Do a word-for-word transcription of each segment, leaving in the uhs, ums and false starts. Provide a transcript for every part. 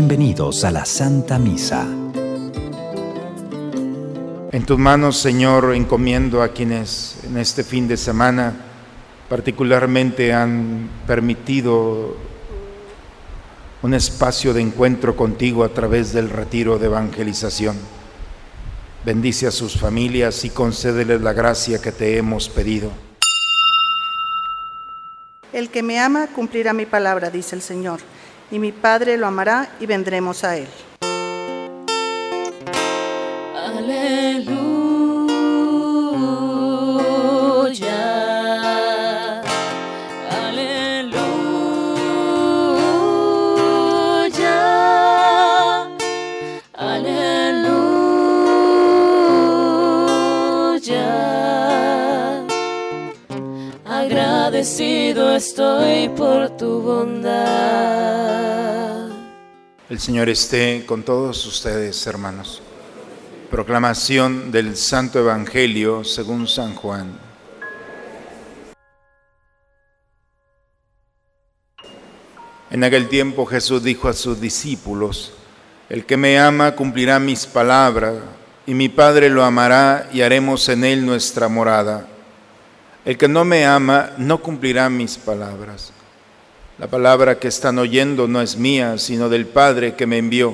Bienvenidos a la Santa Misa. En tus manos, Señor, encomiendo a quienes en este fin de semana particularmente han permitido un espacio de encuentro contigo a través del retiro de evangelización. Bendice a sus familias y concédeles la gracia que te hemos pedido. El que me ama cumplirá mi palabra, dice el Señor, y mi Padre lo amará y vendremos a él. Agradecido estoy por tu bondad. El Señor esté con todos ustedes, hermanos. Proclamación del Santo Evangelio según San Juan. En aquel tiempo Jesús dijo a sus discípulos: El que me ama cumplirá mis palabras, y mi Padre lo amará y haremos en él nuestra morada. El que no me ama no cumplirá mis palabras. La palabra que están oyendo no es mía, sino del Padre que me envió.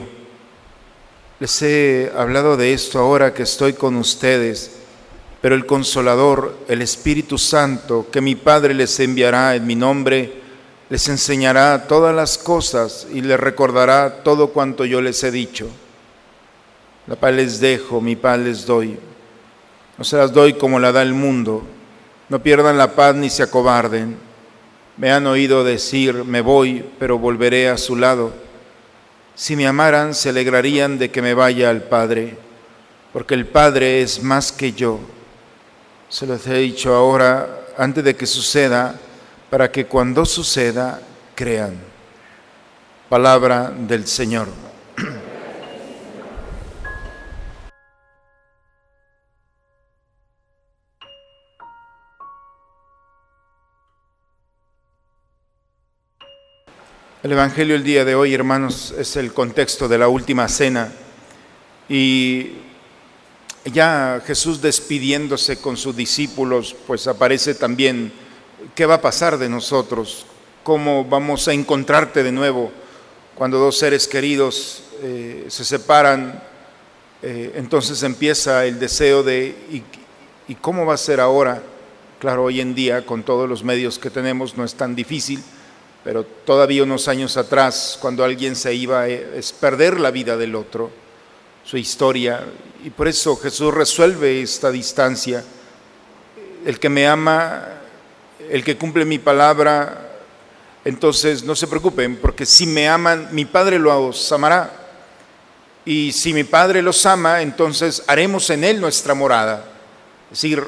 Les he hablado de esto ahora que estoy con ustedes, pero el Consolador, el Espíritu Santo, que mi Padre les enviará en mi nombre, les enseñará todas las cosas y les recordará todo cuanto yo les he dicho. La paz les dejo, mi paz les doy. No se las doy como la da el mundo. No pierdan la paz ni se acobarden. Me han oído decir, me voy, pero volveré a su lado. Si me amaran, se alegrarían de que me vaya al Padre, porque el Padre es más que yo. Se los he dicho ahora, antes de que suceda, para que cuando suceda, crean. Palabra del Señor. El Evangelio del día de hoy, hermanos, es el contexto de la última cena, y ya Jesús, despidiéndose con sus discípulos, pues aparece también qué va a pasar de nosotros, cómo vamos a encontrarte de nuevo cuando dos seres queridos eh, se separan. Eh, entonces empieza el deseo de ¿y, y cómo va a ser ahora? Claro, hoy en día con todos los medios que tenemos no es tan difícil, pero todavía unos años atrás, cuando alguien se iba, es perder la vida del otro, su historia. Y por eso Jesús resuelve esta distancia. El que me ama, el que cumple mi palabra, entonces no se preocupen, porque si me aman, mi Padre los amará. Y si mi Padre los ama, entonces haremos en él nuestra morada. Es decir,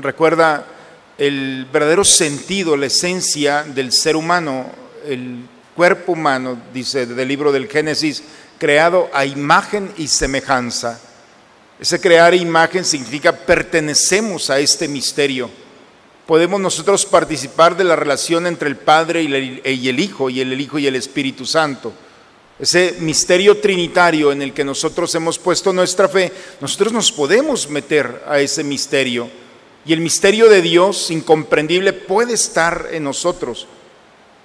recuerda el verdadero sentido, la esencia del ser humano, el cuerpo humano, dice del libro del Génesis, creado a imagen y semejanza. Ese crear imagen significa pertenecemos a este misterio. Podemos nosotros participar de la relación entre el Padre y el Hijo, y el Hijo y el Espíritu Santo. Ese misterio trinitario en el que nosotros hemos puesto nuestra fe, nosotros nos podemos meter a ese misterio. Y el misterio de Dios, incomprendible, puede estar en nosotros.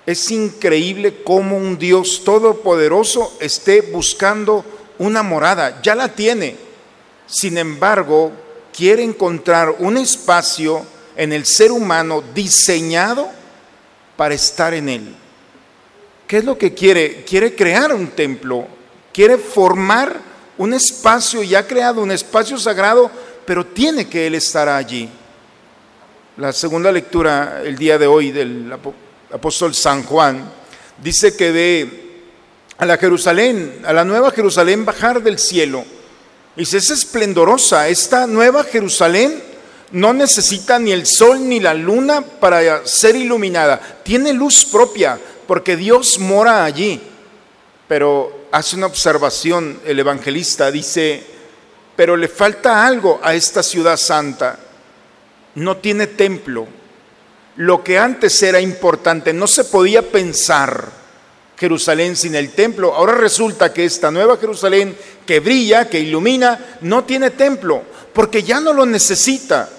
Es increíble cómo un Dios todopoderoso esté buscando una morada. Ya la tiene. Sin embargo, quiere encontrar un espacio en el ser humano diseñado para estar en él. ¿Qué es lo que quiere? Quiere crear un templo. Quiere formar un espacio, y ha creado un espacio sagrado, pero tiene que él estar allí. La segunda lectura el día de hoy del apóstol San Juan dice que ve a la Jerusalén, a la nueva Jerusalén bajar del cielo. Dice, es esplendorosa, esta nueva Jerusalén no necesita ni el sol ni la luna para ser iluminada. Tiene luz propia porque Dios mora allí. Pero hace una observación el evangelista, dice, pero le falta algo a esta ciudad santa. No tiene templo. Lo que antes era importante, no se podía pensar Jerusalén sin el templo. Ahora resulta que esta nueva Jerusalén que brilla, que ilumina, no tiene templo, porque ya no lo necesita,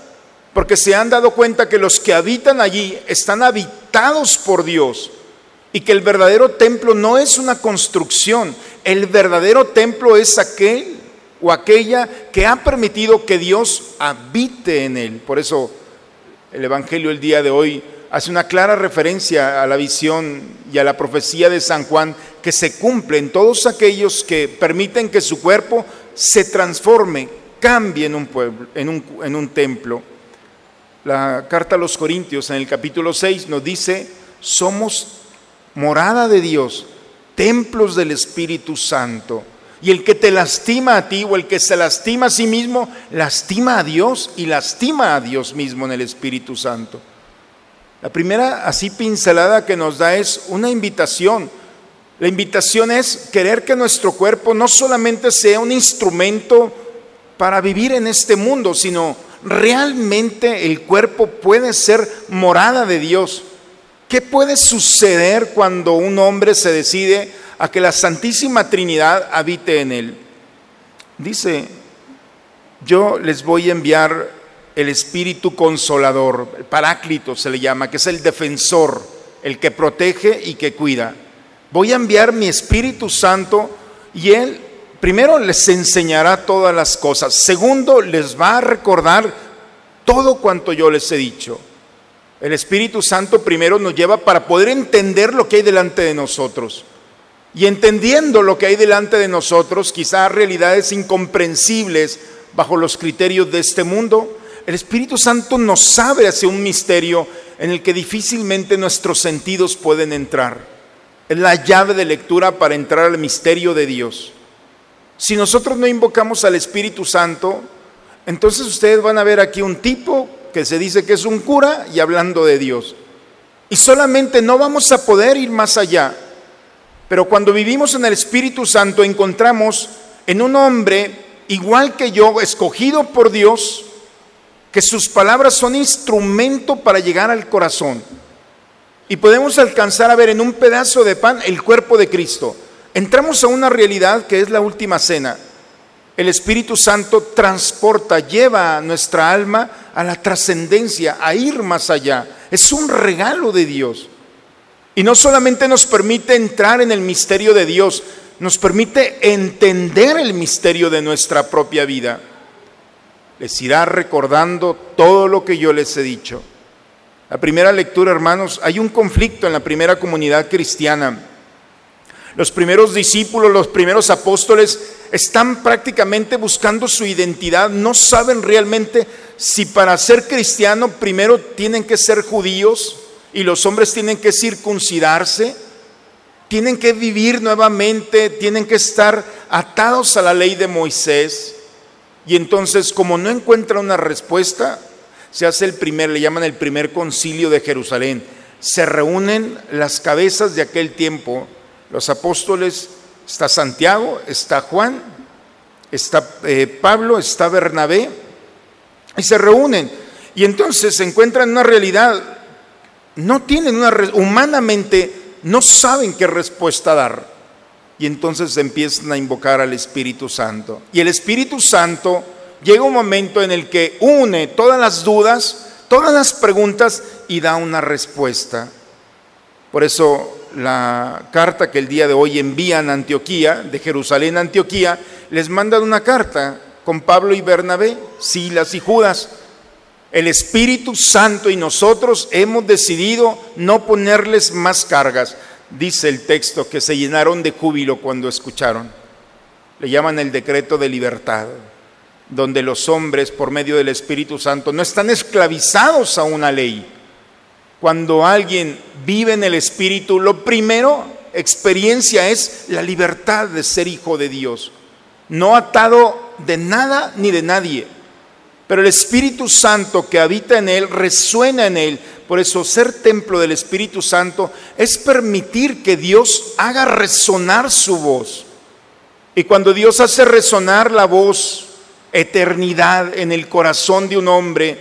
porque se han dado cuenta que los que habitan allí están habitados por Dios y que el verdadero templo no es una construcción. El verdadero templo es aquel o aquella que ha permitido que Dios habite en él. Por eso el Evangelio el día de hoy hace una clara referencia a la visión y a la profecía de San Juan que se cumple en todos aquellos que permiten que su cuerpo se transforme, cambie en un pueblo, en un, en un templo. La carta a los Corintios en el capítulo seis nos dice: somos morada de Dios, templos del Espíritu Santo. Y el que te lastima a ti o el que se lastima a sí mismo, lastima a Dios y lastima a Dios mismo en el Espíritu Santo. La primera así pincelada que nos da es una invitación. La invitación es querer que nuestro cuerpo no solamente sea un instrumento para vivir en este mundo, sino realmente el cuerpo puede ser morada de Dios. ¿Qué puede suceder cuando un hombre se decide a que la Santísima Trinidad habite en él? Dice: yo les voy a enviar el Espíritu Consolador, el Paráclito se le llama, que es el defensor, el que protege y que cuida. Voy a enviar mi Espíritu Santo y él primero les enseñará todas las cosas. Segundo, les va a recordar todo cuanto yo les he dicho. El Espíritu Santo primero nos lleva para poder entender lo que hay delante de nosotros. Y entendiendo lo que hay delante de nosotros, quizás realidades incomprensibles bajo los criterios de este mundo, el Espíritu Santo nos abre hacia un misterio en el que difícilmente nuestros sentidos pueden entrar. Es la llave de lectura para entrar al misterio de Dios. Si nosotros no invocamos al Espíritu Santo, entonces ustedes van a ver aquí un tipo que se dice que es un cura y hablando de Dios. Y solamente no vamos a poder ir más allá. Pero cuando vivimos en el Espíritu Santo, encontramos en un hombre igual que yo, escogido por Dios, que sus palabras son instrumento para llegar al corazón. Y podemos alcanzar a ver en un pedazo de pan el cuerpo de Cristo. Entramos a una realidad que es la última cena. El Espíritu Santo transporta, lleva a nuestra alma a la trascendencia, a ir más allá. Es un regalo de Dios. Y no solamente nos permite entrar en el misterio de Dios, nos permite entender el misterio de nuestra propia vida. Les irá recordando todo lo que yo les he dicho. La primera lectura, hermanos, hay un conflicto en la primera comunidad cristiana. Los primeros discípulos, los primeros apóstoles, están prácticamente buscando su identidad. No saben realmente si para ser cristiano primero tienen que ser judíos y los hombres tienen que circuncidarse, tienen que vivir nuevamente, tienen que estar atados a la ley de Moisés. Y entonces, como no encuentra una respuesta, se hace el primer, le llaman el primer concilio de Jerusalén. Se reúnen las cabezas de aquel tiempo, los apóstoles, está Santiago, está Juan, está eh, Pablo, está Bernabé, y se reúnen. Y entonces se encuentran una realidad, no tienen una, humanamente no saben qué respuesta dar. Y entonces empiezan a invocar al Espíritu Santo. Y el Espíritu Santo llega un momento en el que une todas las dudas, todas las preguntas y da una respuesta. Por eso la carta que el día de hoy envían a Antioquía, de Jerusalén a Antioquía, les mandan una carta con Pablo y Bernabé, Silas y Judas. El Espíritu Santo y nosotros hemos decidido no ponerles más cargas. Dice el texto que se llenaron de júbilo cuando escucharon. Le llaman el decreto de libertad, donde los hombres por medio del Espíritu Santo no están esclavizados a una ley. Cuando alguien vive en el Espíritu, lo primero experiencia es la libertad de ser hijo de Dios, no atado de nada ni de nadie. Pero el Espíritu Santo que habita en él, resuena en él. Por eso ser templo del Espíritu Santo es permitir que Dios haga resonar su voz. Y cuando Dios hace resonar la voz, eternidad en el corazón de un hombre,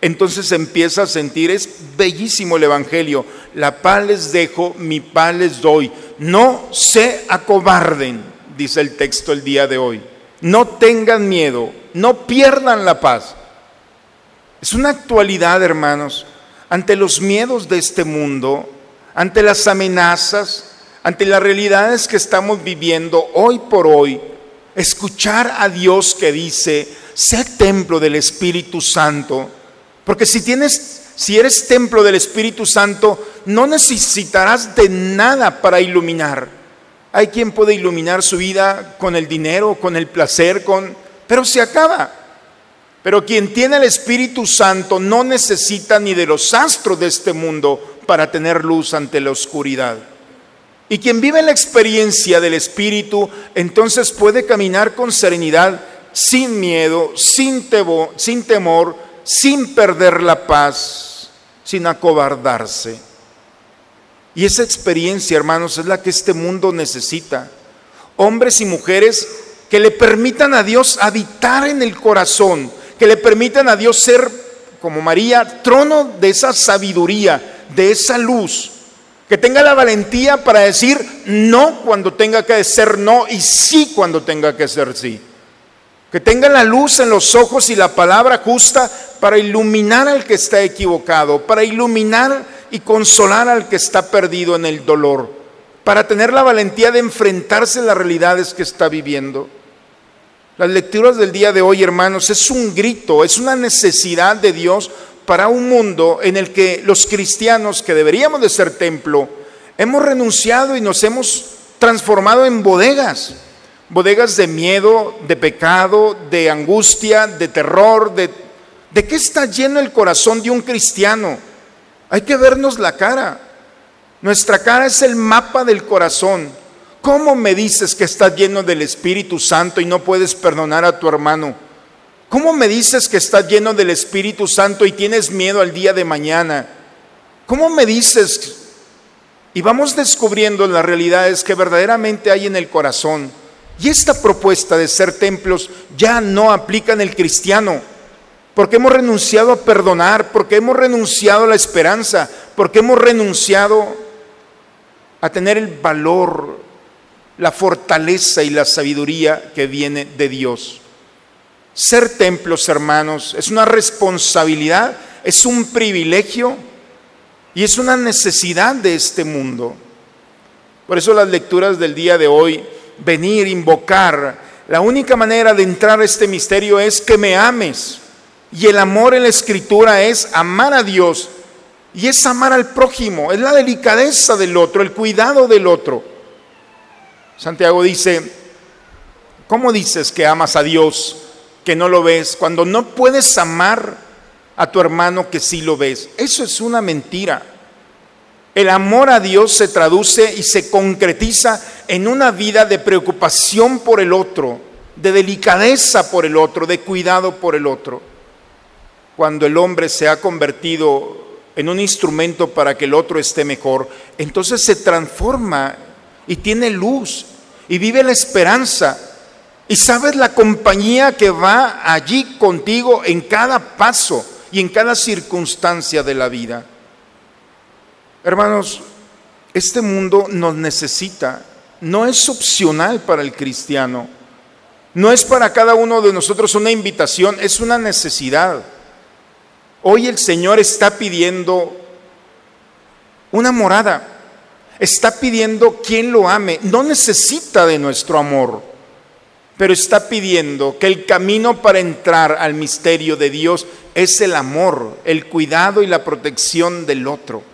entonces empieza a sentir, es bellísimo el Evangelio, la paz les dejo, mi paz les doy, no se acobarden, dice el texto el día de hoy, no tengan miedo, no pierdan la paz. Es una actualidad, hermanos, ante los miedos de este mundo, ante las amenazas, ante las realidades que estamos viviendo hoy por hoy, escuchar a Dios que dice, sé templo del Espíritu Santo, porque si tienes, si eres templo del Espíritu Santo, no necesitarás de nada para iluminar. Hay quien puede iluminar su vida con el dinero, con el placer, con, pero se acaba. Pero quien tiene el Espíritu Santo no necesita ni de los astros de este mundo para tener luz ante la oscuridad. Y quien vive la experiencia del Espíritu, entonces puede caminar con serenidad, sin miedo, sin, tebo, sin temor, sin perder la paz, sin acobardarse. Y esa experiencia, hermanos, es la que este mundo necesita. Hombres y mujeres que le permitan a Dios habitar en el corazón, que le permitan a Dios ser, como María, trono de esa sabiduría, de esa luz, que tenga la valentía para decir no cuando tenga que ser no y sí cuando tenga que ser sí. Que tenga la luz en los ojos y la palabra justa para iluminar al que está equivocado, para iluminar y consolar al que está perdido en el dolor, para tener la valentía de enfrentarse a las realidades que está viviendo. Las lecturas del día de hoy, hermanos, es un grito, es una necesidad de Dios para un mundo en el que los cristianos, que deberíamos de ser templo, hemos renunciado y nos hemos transformado en bodegas, bodegas de miedo, de pecado, de angustia, de terror. De, ¿de qué está lleno el corazón de un cristiano? Hay que vernos la cara. Nuestra cara es el mapa del corazón. ¿Cómo me dices que estás lleno del Espíritu Santo y no puedes perdonar a tu hermano? ¿Cómo me dices que estás lleno del Espíritu Santo y tienes miedo al día de mañana? ¿Cómo me dices? Y vamos descubriendo las realidades que verdaderamente hay en el corazón. Y esta propuesta de ser templos ya no aplica en el cristiano, porque hemos renunciado a perdonar, porque hemos renunciado a la esperanza, porque hemos renunciado a tener el valor, la fortaleza y la sabiduría que viene de Dios. Ser templos, hermanos, es una responsabilidad, es un privilegio y es una necesidad de este mundo. Por eso las lecturas del día de hoy, venir, invocar, la única manera de entrar a este misterio es que me ames. Y el amor en la Escritura es amar a Dios y es amar al prójimo, es la delicadeza del otro, el cuidado del otro. Santiago dice, ¿cómo dices que amas a Dios que no lo ves, cuando no puedes amar a tu hermano que sí lo ves? Eso es una mentira. El amor a Dios se traduce y se concretiza en una vida de preocupación por el otro, de delicadeza por el otro, de cuidado por el otro. Cuando el hombre se ha convertido en un instrumento para que el otro esté mejor, entonces se transforma y tiene luz y vive la esperanza. Y sabes la compañía que va allí contigo en cada paso y en cada circunstancia de la vida. Hermanos, este mundo nos necesita, no es opcional para el cristiano, no es para cada uno de nosotros una invitación, es una necesidad. Hoy el Señor está pidiendo una morada, está pidiendo quien lo ame, no necesita de nuestro amor, pero está pidiendo que el camino para entrar al misterio de Dios es el amor, el cuidado y la protección del otro.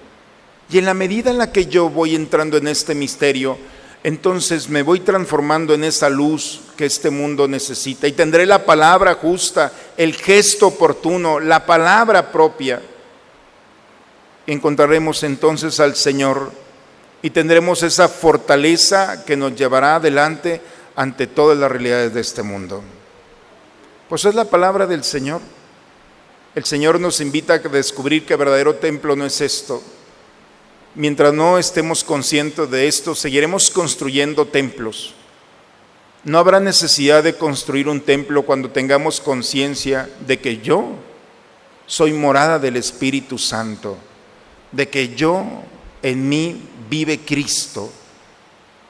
Y en la medida en la que yo voy entrando en este misterio, entonces me voy transformando en esa luz que este mundo necesita. Y tendré la palabra justa, el gesto oportuno, la palabra propia. Encontraremos entonces al Señor y tendremos esa fortaleza que nos llevará adelante ante todas las realidades de este mundo. Pues es la palabra del Señor. El Señor nos invita a descubrir que el verdadero templo no es esto. Mientras no estemos conscientes de esto, seguiremos construyendo templos. No habrá necesidad de construir un templo cuando tengamos conciencia de que yo soy morada del Espíritu Santo, de que yo, en mí vive Cristo,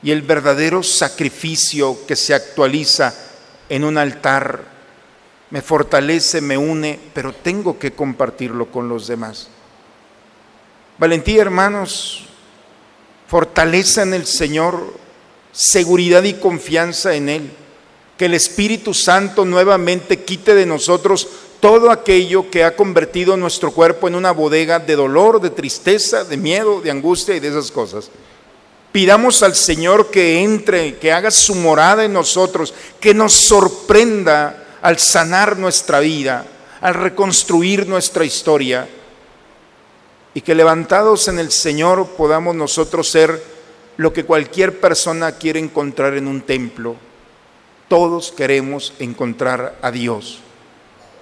y el verdadero sacrificio que se actualiza en un altar me fortalece, me une, pero tengo que compartirlo con los demás. Valentía, hermanos, fortaleza en el Señor, seguridad y confianza en Él. Que el Espíritu Santo nuevamente quite de nosotros todo aquello que ha convertido nuestro cuerpo en una bodega de dolor, de tristeza, de miedo, de angustia y de esas cosas. Pidamos al Señor que entre, que haga su morada en nosotros, que nos sorprenda al sanar nuestra vida, al reconstruir nuestra historia, y que levantados en el Señor podamos nosotros ser lo que cualquier persona quiere encontrar en un templo. Todos queremos encontrar a Dios,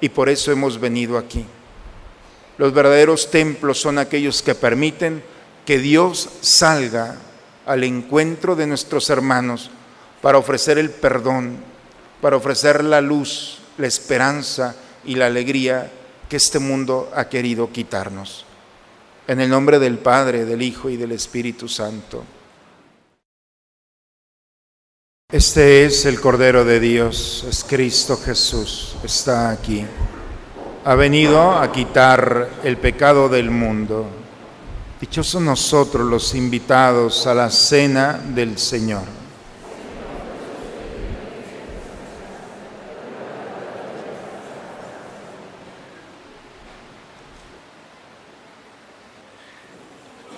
y por eso hemos venido aquí. Los verdaderos templos son aquellos que permiten que Dios salga al encuentro de nuestros hermanos para ofrecer el perdón, para ofrecer la luz, la esperanza y la alegría que este mundo ha querido quitarnos. En el nombre del Padre, del Hijo y del Espíritu Santo. Este es el Cordero de Dios, es Cristo Jesús, está aquí. Ha venido a quitar el pecado del mundo. Dichosos nosotros los invitados a la cena del Señor.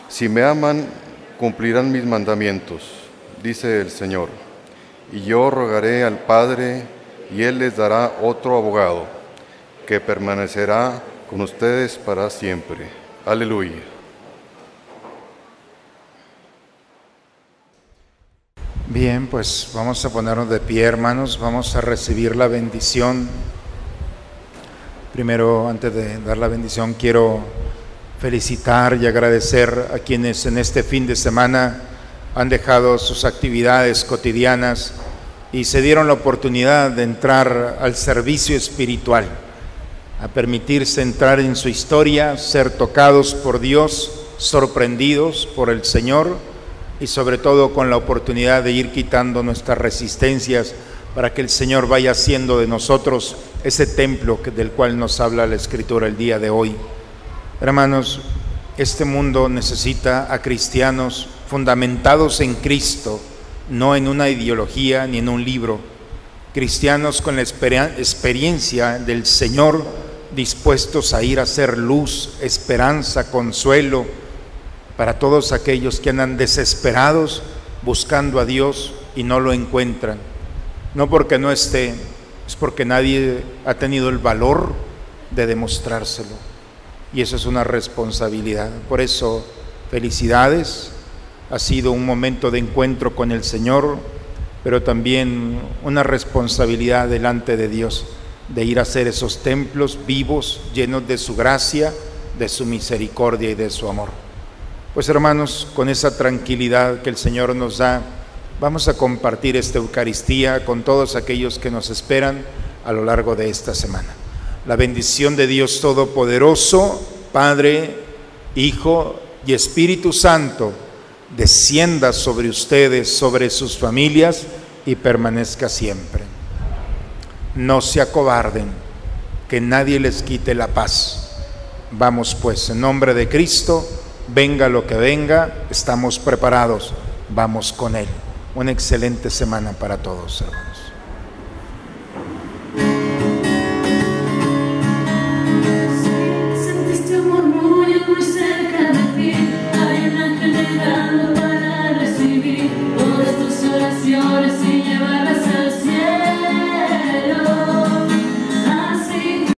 Si me aman, cumplirán mis mandamientos, dice el Señor, y yo rogaré al Padre, y Él les dará otro abogado, que permanecerá con ustedes para siempre. Aleluya. Bien, pues vamos a ponernos de pie, hermanos, vamos a recibir la bendición. Primero, antes de dar la bendición, quiero felicitar y agradecer a quienes en este fin de semana han dejado sus actividades cotidianas y se dieron la oportunidad de entrar al servicio espiritual, a permitirse entrar en su historia, ser tocados por Dios, sorprendidos por el Señor, y sobre todo con la oportunidad de ir quitando nuestras resistencias para que el Señor vaya haciendo de nosotros ese templo del cual nos habla la Escritura el día de hoy. Hermanos, este mundo necesita a cristianos fundamentados en Cristo, no en una ideología ni en un libro. Cristianos con la exper- experiencia del Señor, dispuestos a ir a hacer luz, esperanza, consuelo para todos aquellos que andan desesperados buscando a Dios y no lo encuentran. No porque no esté, es porque nadie ha tenido el valor de demostrárselo. Y eso es una responsabilidad. Por eso, felicidades. Ha sido un momento de encuentro con el Señor, pero también una responsabilidad delante de Dios, de ir a hacer esos templos vivos, llenos de su gracia, de su misericordia y de su amor. Pues hermanos, con esa tranquilidad que el Señor nos da, vamos a compartir esta Eucaristía con todos aquellos que nos esperan a lo largo de esta semana. La bendición de Dios Todopoderoso, Padre, Hijo y Espíritu Santo, descienda sobre ustedes, sobre sus familias y permanezca siempre. No se acobarden, que nadie les quite la paz. Vamos pues, en nombre de Cristo, venga lo que venga, estamos preparados, vamos con Él. Una excelente semana para todos, hermanos. Señor.